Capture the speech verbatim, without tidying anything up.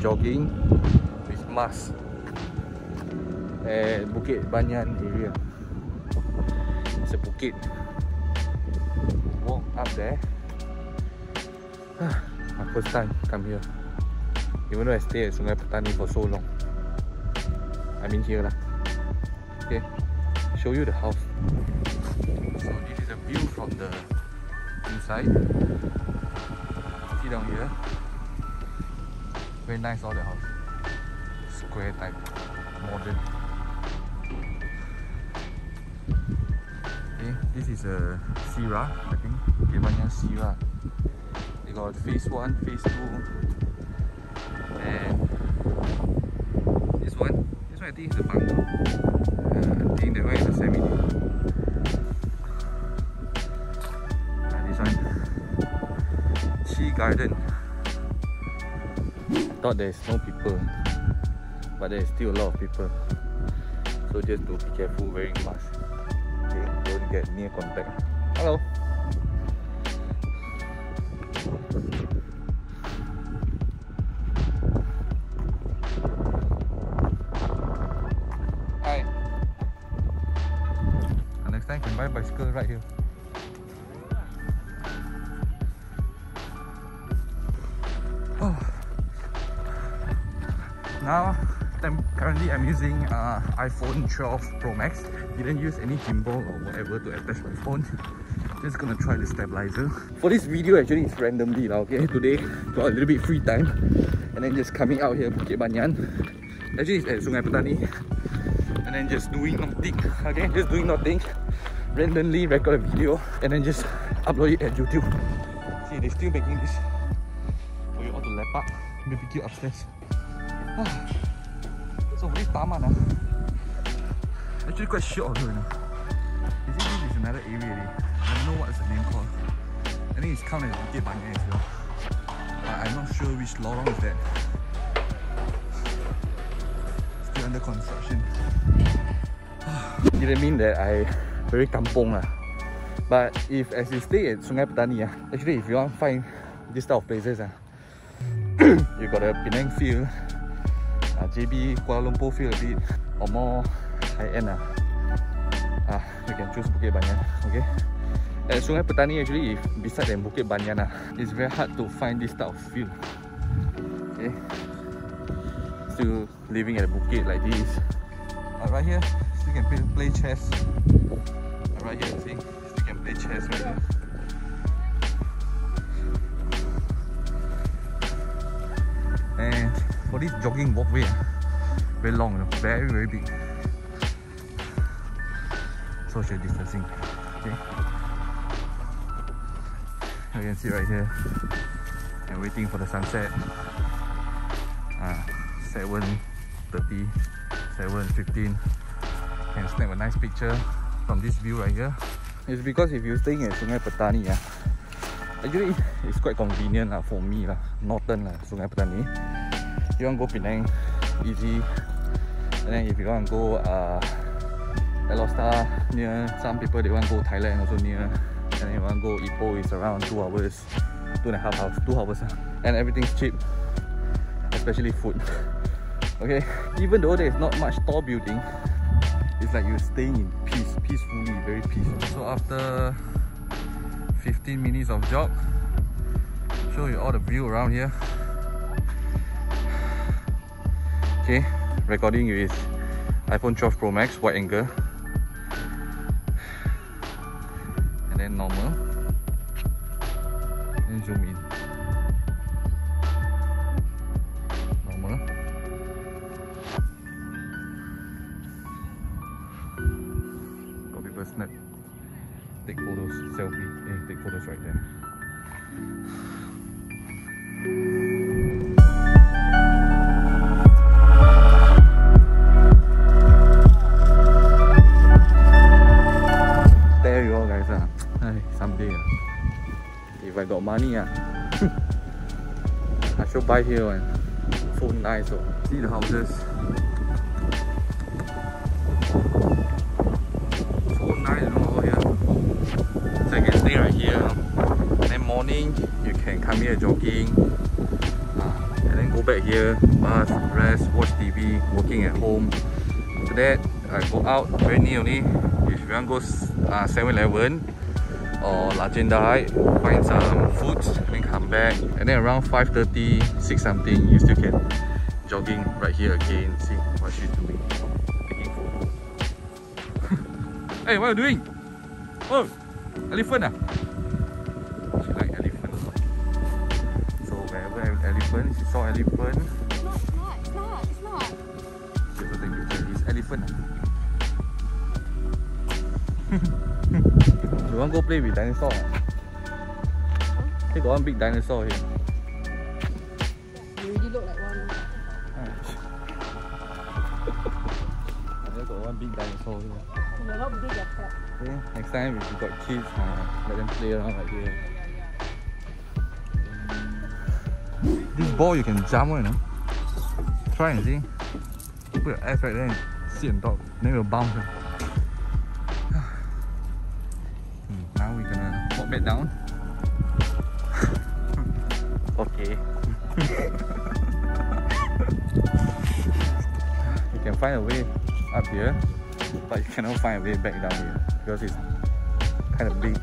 jogging with mask at Bukit Banyan area. It's a bukit. Walk up there. My first time come here, even though I stay at Sungai Petani for so long. I mean here lah. Okay, show you the house. So this is a view from the inside. See down here. Very nice, all the house. Square type, modern. Okay, this is a Sierra, I think. Bukit Banyan Sierra. They got phase one, phase two, and this one. This one I think is the bungalow. Uh, I think that one is the semi. Garden. Thought there's no people, but there's still a lot of people. So just to be careful wearing mask. Okay, don't get near contact. Hello. Hi. And next time can buy bicycle right here. Oh. Now, currently I'm using uh, iPhone twelve Pro Max. Didn't use any gimbal or whatever to attach my phone. Just gonna try the stabilizer. For this video, actually it's randomly now. Okay, today got a little bit free time, and then just coming out here Bukit Banyan. Actually it's at Sungai Petani, and then just doing nothing. Okay, just doing nothing. Randomly record a video and then just upload it at YouTube. See, they're still making this. Lepak, B B Q upstairs. Ah, so very Taman ah. Actually quite short of it. I think this is another area already. I don't know what's the name called. I think it's come as Bukit Banyan as well. But I'm not sure which lorong is that. Still under construction. Didn't mean that I very kampong lah. But if as you stay at Sungai Petani ah, actually if you want to find this type of places ah, you got a Penang feel, uh, J B, Kuala Lumpur feel a bit, or more high-end. Uh. Uh, you can choose Bukit Banyan, okay? At Sungai Petani actually, if beside than Bukit Banyan, uh, it's very hard to find this type of feel. Okay? Still living at a bukit like this. Uh, right here, still can play, play chess. Uh, right here, see? Still can play chess right here. And for this jogging walkway, very long, very very big. Social distancing. Okay. You can see right here. I'm waiting for the sunset. Uh, seven thirty, seven fifteen. Can snap a nice picture from this view right here. It's because if you're staying at Sungai Petani, yeah, actually it's quite convenient lah for me lah. Northern lah, Sungai Petani. You want to go Penang, easy. And then if you want to go uh, Alor Star near. Some people they want to go Thailand also near. And then you want to go Ipoh, it's around two hours, two and a half hours, two hours. And everything's cheap, especially food. Okay, even though there's not much tall building, it's like you're staying in peace, peacefully, very peaceful. So after fifteen minutes of jog, show you all the view around here. Okay, recording with iPhone twelve Pro Max wide angle, and then normal, then zoom in, normal, got people snap, take photos, selfie, yeah, take photos right there. If I got money, uh, I should buy here one. So nice. Oh. See the houses. So nice over here. So you can stay right here. And then morning, you can come here jogging. Uh, and then go back here. bus, rest, watch T V, working at home. After that, I go out very near only. If you want to go uh, seven eleven or Lagenda, find some food and then come back. And then around five thirty, six something, you still can jogging right here again. See what she's doing. Taking photos. Hey, what are you doing? Oh, elephant ah? She like elephant. So wherever elephant, she saw elephant. It's not, it's not, it's not, it's not. It's elephant ah. You want to go play with dinosaur? Huh? They got one big dinosaur here. You already look like one. They got one big dinosaur here. They're not big at that. Okay, next time if you got kids, uh, let them play around like here. This ball you can jump on, you know? Try and see. Put your ass right there and sit on top. Then it will bounce. Now we're gonna walk back down. Okay. You can find a way up here, but you cannot find a way back down here because it's kind of big.